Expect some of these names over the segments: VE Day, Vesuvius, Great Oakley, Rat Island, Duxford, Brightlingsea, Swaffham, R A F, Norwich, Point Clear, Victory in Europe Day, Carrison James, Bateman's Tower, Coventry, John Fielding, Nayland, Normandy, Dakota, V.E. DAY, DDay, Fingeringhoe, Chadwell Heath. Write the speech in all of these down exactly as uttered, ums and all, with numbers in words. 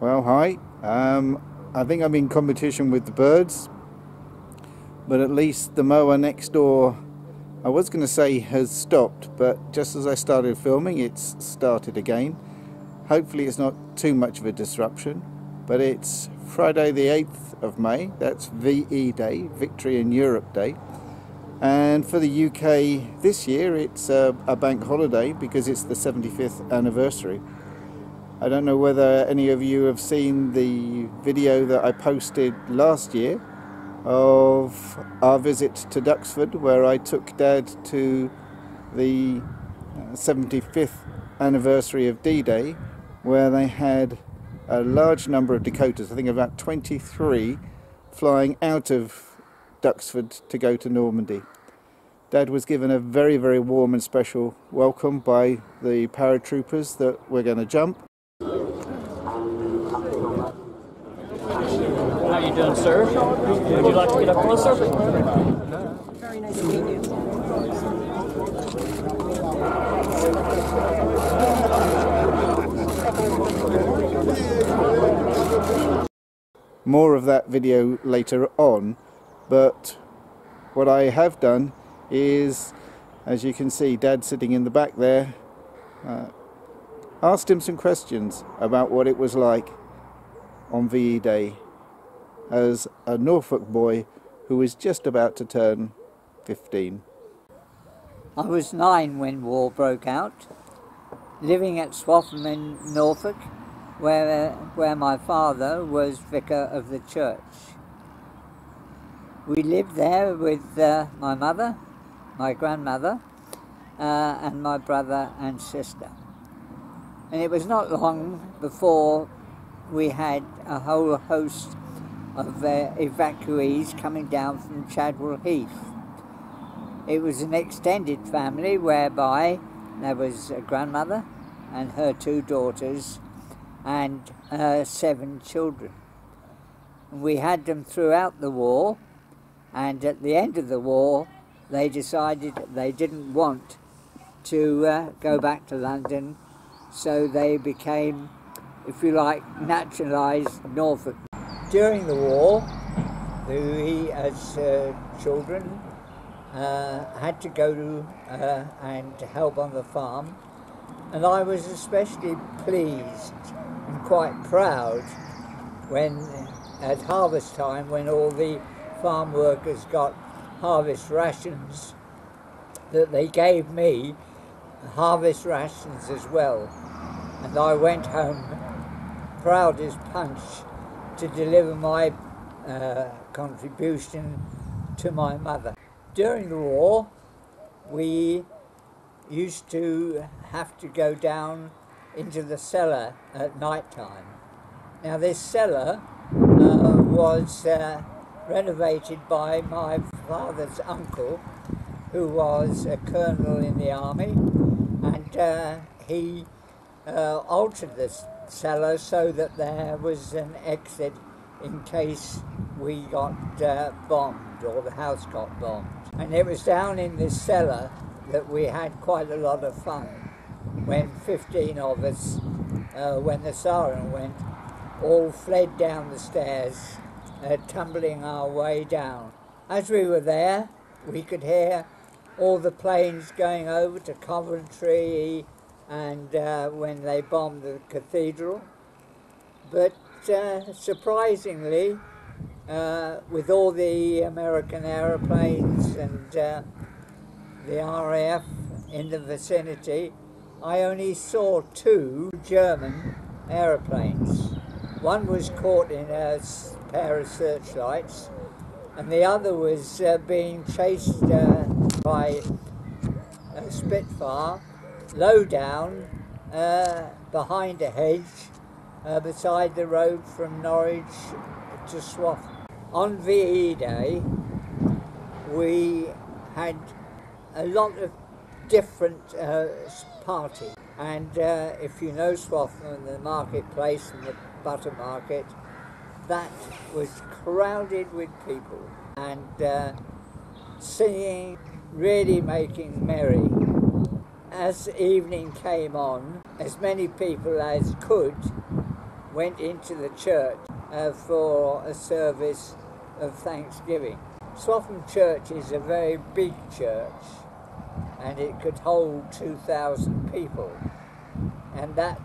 Well, hi. Um, I think I'm in competition with the birds, but at least the mower next door, I was going to say has stopped, but just as I started filming, it's started again. Hopefully it's not too much of a disruption, but it's Friday the eighth of May. That's V E Day, Victory in Europe Day. And for the U K this year, it's a, a bank holiday because it's the seventy-fifth anniversary. I don't know whether any of you have seen the video that I posted last year of our visit to Duxford, where I took Dad to the seventy-fifth anniversary of D Day, where they had a large number of Dakotas, I think about twenty-three, flying out of Duxford to go to Normandy. Dad was given a very, very warm and special welcome by the paratroopers that were going to jump. How you doing, sir? Would you like to get up closer? Very nice to meet you. More of that video later on, but what I have done is, as you can see, Dad sitting in the back there, uh, asked him some questions about what it was like on V E Day. As a Norfolk boy who was just about to turn fifteen. I was nine when war broke out, living at Swaffham in Norfolk, where, where my father was vicar of the church. We lived there with uh, my mother, my grandmother, uh, and my brother and sister. And it was not long before we had a whole host of uh, evacuees coming down from Chadwell Heath. It was an extended family whereby there was a grandmother and her two daughters and uh, seven children. And we had them throughout the war, and at the end of the war they decided they didn't want to uh, go back to London, so they became, if you like, naturalised Norfolk. During the war, we as uh, children uh, had to go to uh, and help on the farm, and I was especially pleased and quite proud when at harvest time, when all the farm workers got harvest rations, that they gave me harvest rations as well, and I went home proud as punch to deliver my uh, contribution to my mother. During the war, we used to have to go down into the cellar at night time. Now this cellar uh, was uh, renovated by my father's uncle, who was a colonel in the army, and uh, he uh, altered this cellar so that there was an exit in case we got uh, bombed or the house got bombed. And it was down in this cellar that we had quite a lot of fun when fifteen of us, uh, when the siren went, all fled down the stairs, uh, tumbling our way down. As we were there, we could hear all the planes going over to Coventry, and uh, when they bombed the cathedral. But uh, surprisingly, uh, with all the American aeroplanes and uh, the R A F in the vicinity, I only saw two German aeroplanes. One was caught in a pair of searchlights, and the other was uh, being chased uh, by a Spitfire, low down, uh, behind a hedge, uh, beside the road from Norwich to Swaffham. On V E Day, we had a lot of different uh, parties, and uh, if you know Swaffham and the marketplace and the butter market, that was crowded with people and uh, singing, really making merry. As evening came on, as many people as could went into the church uh, for a service of thanksgiving. Swaffham Church is a very big church, and it could hold two thousand people. And that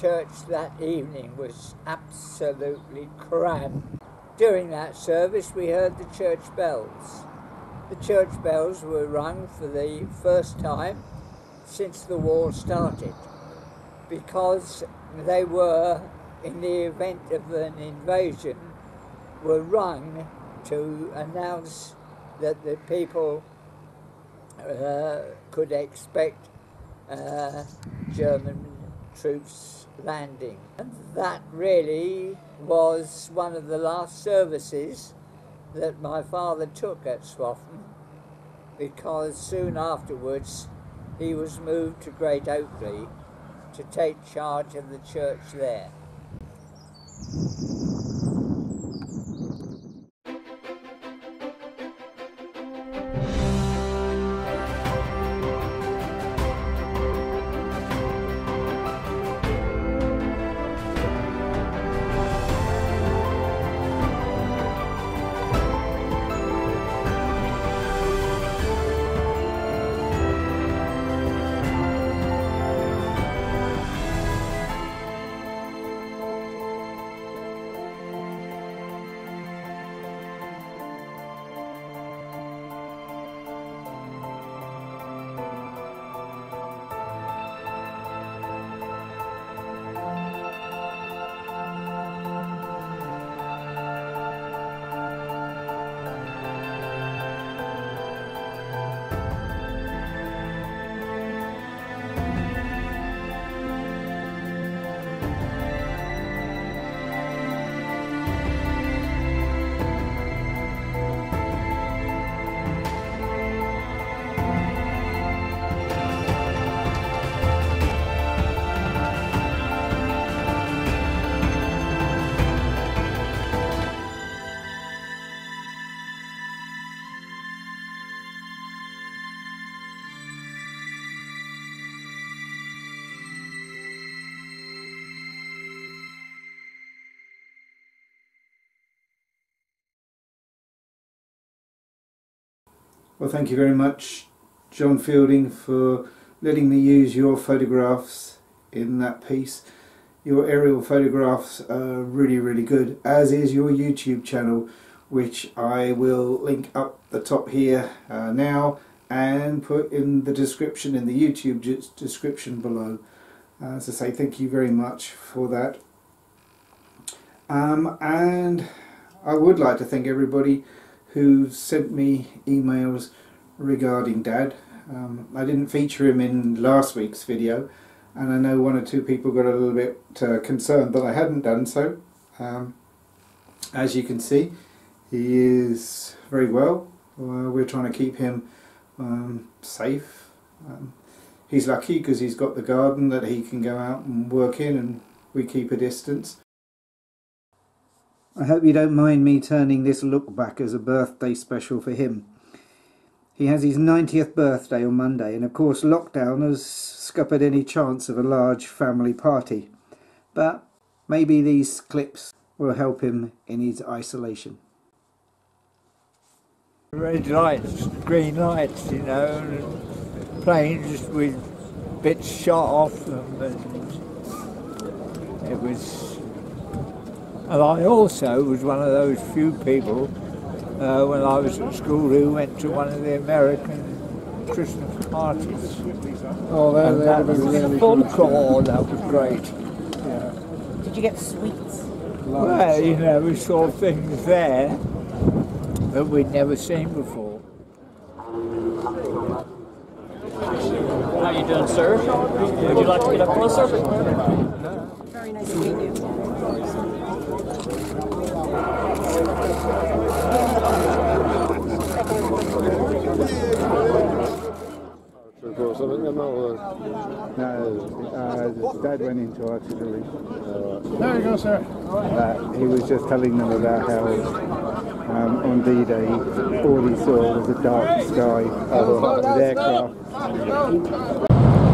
church that evening was absolutely crammed. During that service, we heard the church bells. The church bells were rung for the first time since the war started, because they were, in the event of an invasion, were rung to announce that the people uh, could expect uh, German troops landing. And that really was one of the last services that my father took at Swaffham, because soon afterwards he was moved to Great Oakley to take charge of the church there. Well, thank you very much, John Fielding, for letting me use your photographs in that piece. Your aerial photographs are really, really good, as is your YouTube channel, which I will link up the top here uh, now and put in the description, in the YouTube description below. Uh, as I say, thank you very much for that. Um, and I would like to thank everybody who sent me emails regarding Dad. Um, I didn't feature him in last week's video, and I know one or two people got a little bit uh, concerned that I hadn't done so. Um, as you can see, he is very well. Uh, we're trying to keep him um, safe. Um, he's lucky because he's got the garden that he can go out and work in, and we keep a distance. I hope you don't mind me turning this look back as a birthday special for him. He has his ninetieth birthday on Monday, and of course lockdown has scuppered any chance of a large family party. But maybe these clips will help him in his isolation. Red lights, green lights, you know, and planes with bits shot off them, and it was... And I also was one of those few people uh, when I was at school who went to one of the American Christmas parties. Oh, there, and that was really fun. Oh, that was great. Yeah. Did you get sweets? Well, you know, we saw things there that we'd never seen before. How you doing, sir? Would you like to get up closer? Very nice to meet you. No, uh, Dad went into artillery. Uh, there you go, sir. Uh, he was just telling them about how um, on V Day all he saw was a dark sky over an aircraft.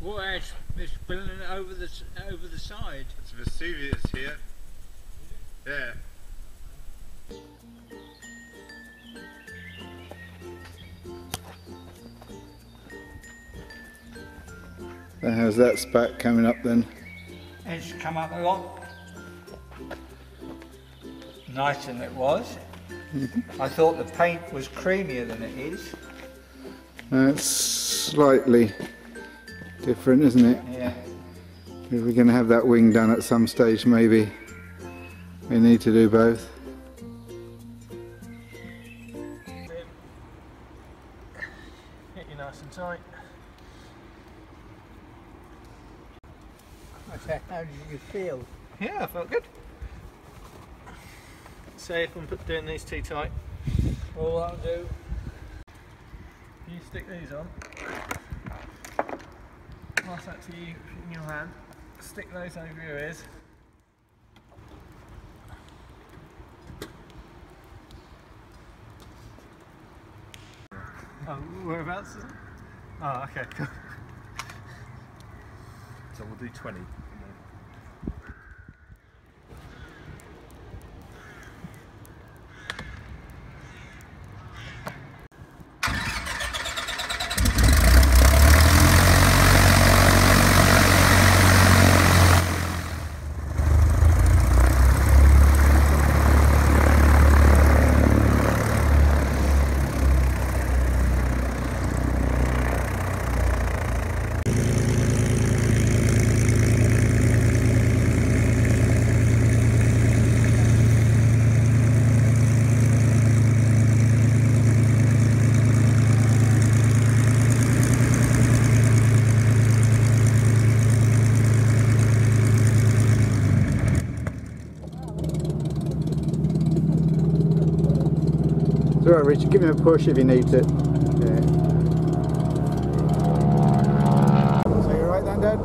What ash is spilling over the over the side? It's Vesuvius here. Yeah. Then how's that spat coming up then? It's come up a lot nicer than it was. I thought the paint was creamier than it is. That's slightly different, isn't it? Yeah. If we're going to have that wing done at some stage, maybe we need to do both. Get you nice and tight. How did you feel? Yeah, I felt good. Say if I'm doing these too tight, all that'll do. You stick these on. Pass that to you in your hand. Stick those over your ears. Oh, whereabouts? Oh, okay, cool. So we'll do twenty. Alright, Richard, give him a push if he needs it. Yeah. So you're right then, Dad?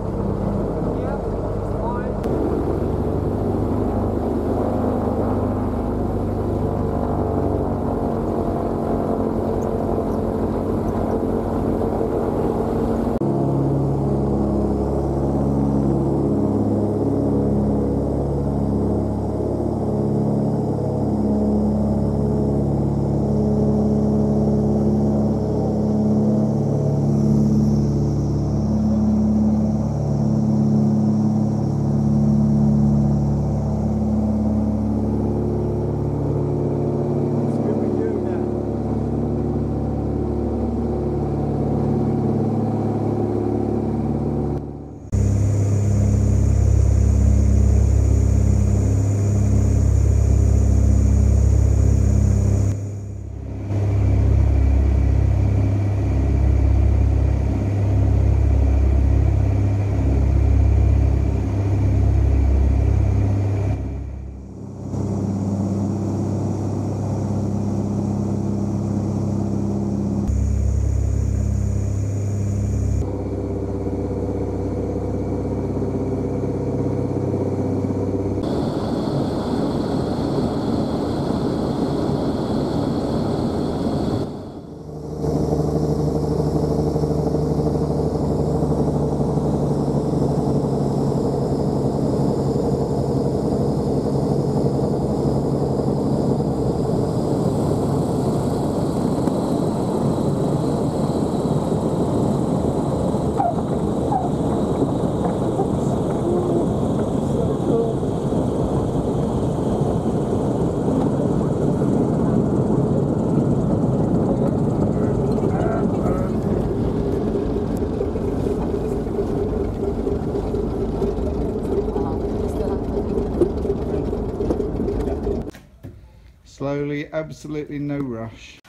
Slowly, absolutely no rush.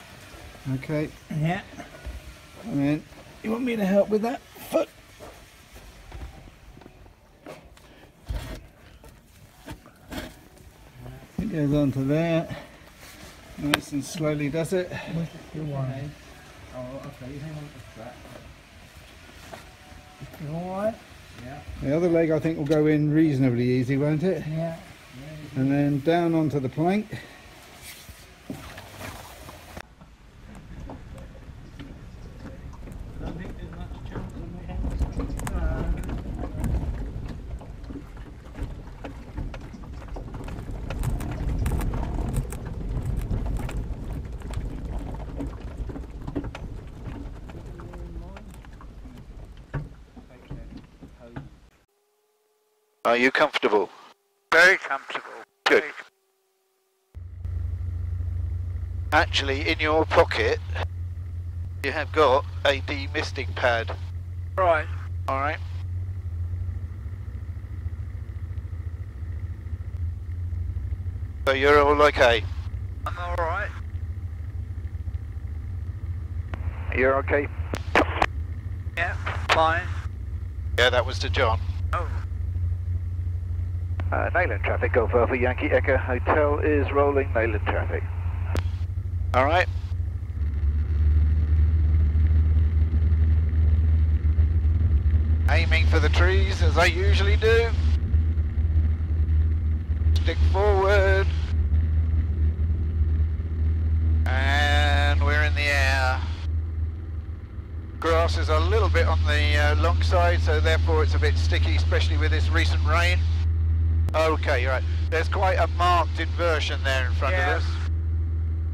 Okay. Yeah. Come in. You want me to help with that foot? It goes onto there. Nice and slowly does it. You want it? Oh, okay. You hang on to that. You all right? Yeah. The other leg, I think, will go in reasonably easy, won't it? Yeah. And then down onto the plank. Are you comfortable? Very comfortable. Good. Very com Actually, in your pocket, you have got a demisting pad. Right. All right. So you're all okay? I'm all right. You're okay? Yeah, fine. Yeah, that was to John. Oh. Uh, Nayland traffic, Golf Alpha Yankee Echo Hotel is rolling Nayland traffic. All right. Aiming for the trees as I usually do. Stick forward. And we're in the air. Grass is a little bit on the uh, long side, so therefore it's a bit sticky, especially with this recent rain. Okay, right. There's quite a marked inversion there in front yeah. of us.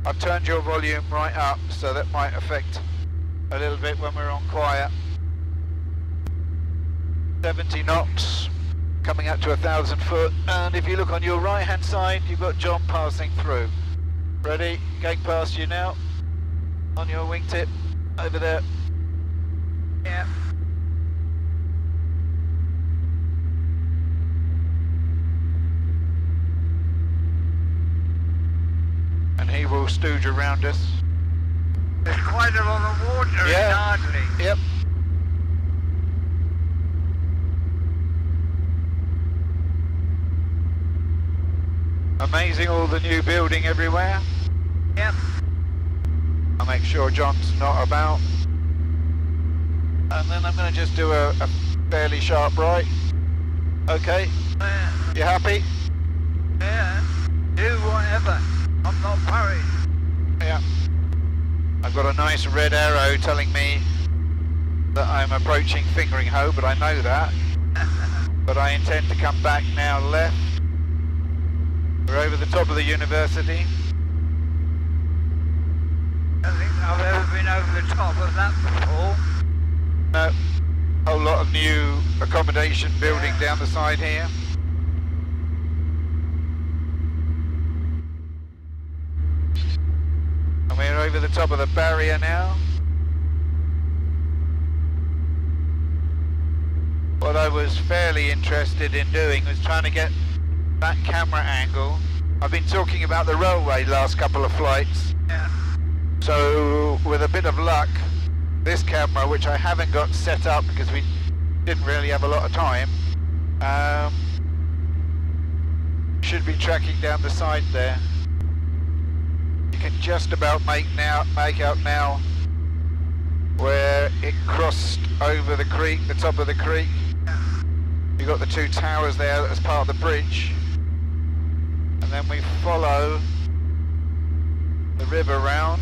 I've turned your volume right up, so that might affect a little bit when we're on quiet. seventy knots, coming up to a thousand foot, and if you look on your right hand side, you've got John passing through. Ready? Going past you now, on your wingtip, over there. Yeah. And he will stooge around us. There's quite a lot of water yeah. in Ardley. Yep. Amazing, all the new building everywhere. Yep. I'll make sure John's not about. And then I'm going to just do a, a fairly sharp right. Okay. Yeah. You happy? Yeah. Do whatever. I'm not worried. Yeah. I've got a nice red arrow telling me that I'm approaching Fingeringhoe, but I know that. But I intend to come back now left. We're over the top of the university. I don't think I've ever been over the top of that before. No, a whole lot of new accommodation building yeah. down the side here. And we're over the top of the barrier now. What I was fairly interested in doing was trying to get that camera angle. I've been talking about the railway last couple of flights. Yeah. So, with a bit of luck, this camera, which I haven't got set up because we didn't really have a lot of time, um, should be tracking down the side there. You can just about make now, make out now where it crossed over the creek, the top of the creek. You've got the two towers there as part of the bridge, and then we follow the river round.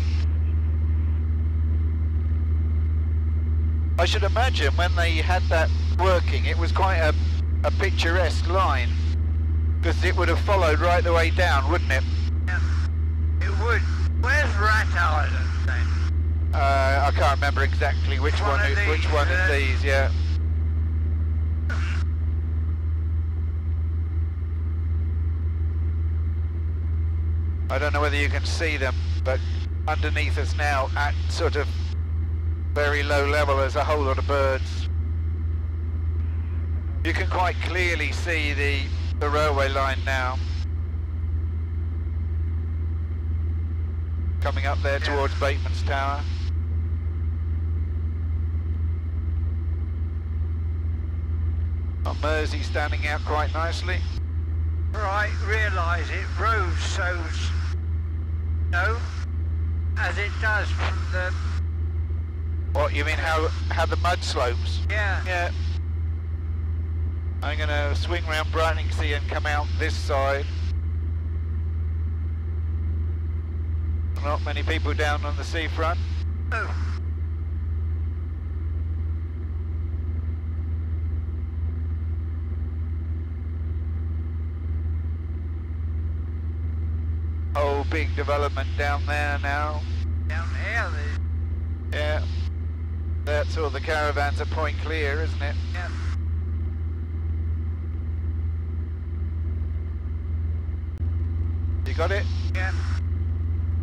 I should imagine when they had that working, it was quite a, a picturesque line, because it would have followed right the way down, wouldn't it? Yeah, it would. Where's Rat Island then? Uh, I can't remember exactly which one, one, of, these, which one uh, of these, yeah. I don't know whether you can see them, but underneath us now at sort of very low level, there's a whole lot of birds. You can quite clearly see the, the railway line now. Coming up there yeah. towards Bateman's Tower. Oh, Mersey standing out quite nicely. Right, realise it rose so, no, as it does from the... What, you mean how, how the mud slopes? Yeah. Yeah. I'm going to swing round Brightlingsea and come out this side. Not many people down on the seafront. Oh. Whole big development down there now. Down here? Yeah. That's all the caravans at Point Clear, isn't it? Yeah. You got it? Yeah.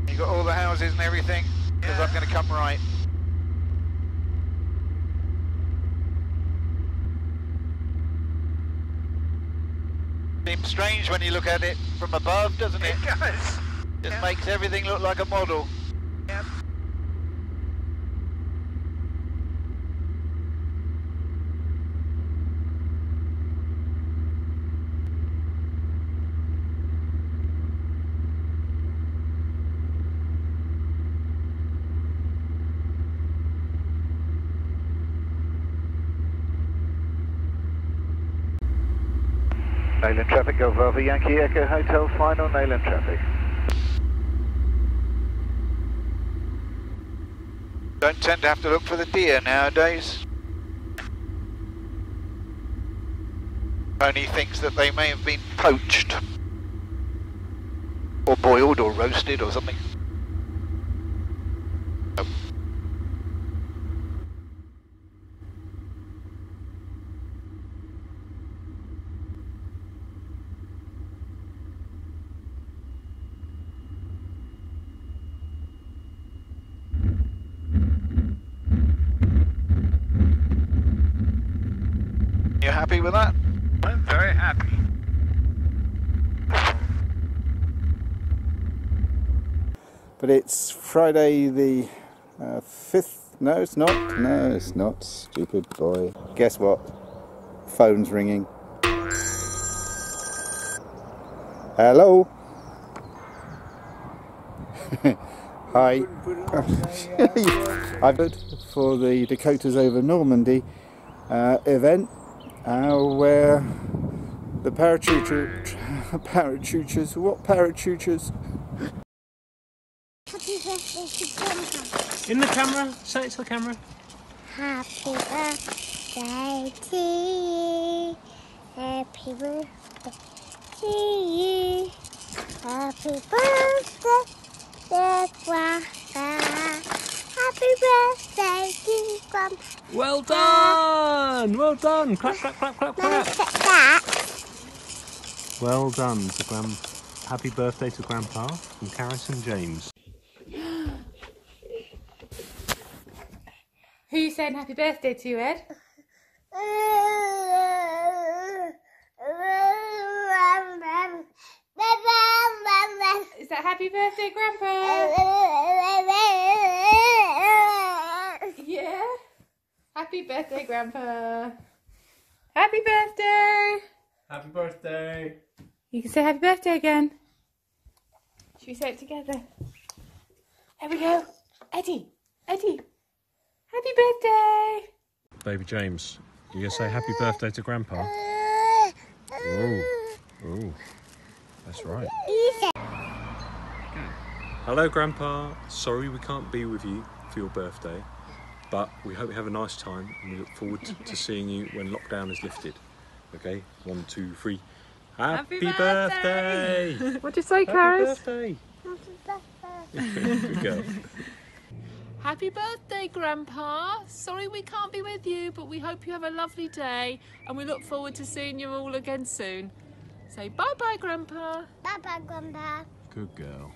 You got all the houses and everything? Because yeah. I'm going to come right. Seems strange when you look at it from above, doesn't it? It does. Just yep. makes everything look like a model. Yep. Nayland traffic, go Bravo Yankee Echo Hotel, final Nayland traffic. Don't tend to have to look for the deer nowadays. Only thinks that they may have been poached, or boiled, or roasted, or something. Happy with that? I'm very happy. But it's Friday the uh, fifth. No, it's not. No, it's not. Stupid boy. Guess what? Phone's ringing. Hello. Hi. I've been for the Dakotas over Normandy uh, event. Uh, where the parachuter, parachuters, what parachuters? Happy birthday. In the camera, say it to the camera. Happy birthday to you. Happy birthday to you. Happy birthday, dear Grandpa. Happy birthday, dear Grandpa. Well done! Well done! Clap, clap, clap, clap, clap! That. Well done to Grandpa. Happy birthday to Grandpa from Carrison James. Who said happy birthday to you, Ed? Is that happy birthday, Grandpa? Yeah. Happy birthday, Grandpa. Happy birthday. Happy birthday. You can say happy birthday again. Should we say it together? Here we go. Eddie. Eddie. Happy birthday. Baby James, you gonna say happy birthday to Grandpa? Ooh. Ooh. That's right. Hello Grandpa, sorry we can't be with you for your birthday, but we hope you have a nice time and we look forward to, to seeing you when lockdown is lifted. Okay, one, two, three. Happy, Happy birthday! birthday! What did you say, Karis? Happy birthday! Happy birthday! Good girl. Happy birthday, Grandpa. Sorry we can't be with you, but we hope you have a lovely day and we look forward to seeing you all again soon. Say bye-bye, Grandpa. Bye-bye, Grandpa. Good girl.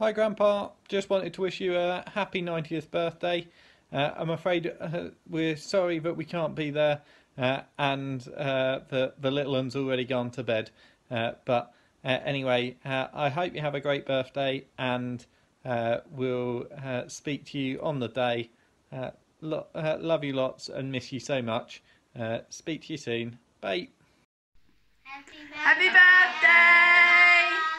Hi Grandpa, just wanted to wish you a happy ninetieth birthday. Uh, I'm afraid uh, we're sorry but we can't be there uh, and uh, the, the little one's already gone to bed. Uh, but uh, anyway, uh, I hope you have a great birthday and uh, we'll uh, speak to you on the day. Uh, lo uh, love you lots and miss you so much. Uh, speak to you soon. Bye. Happy birthday! Happy birthday!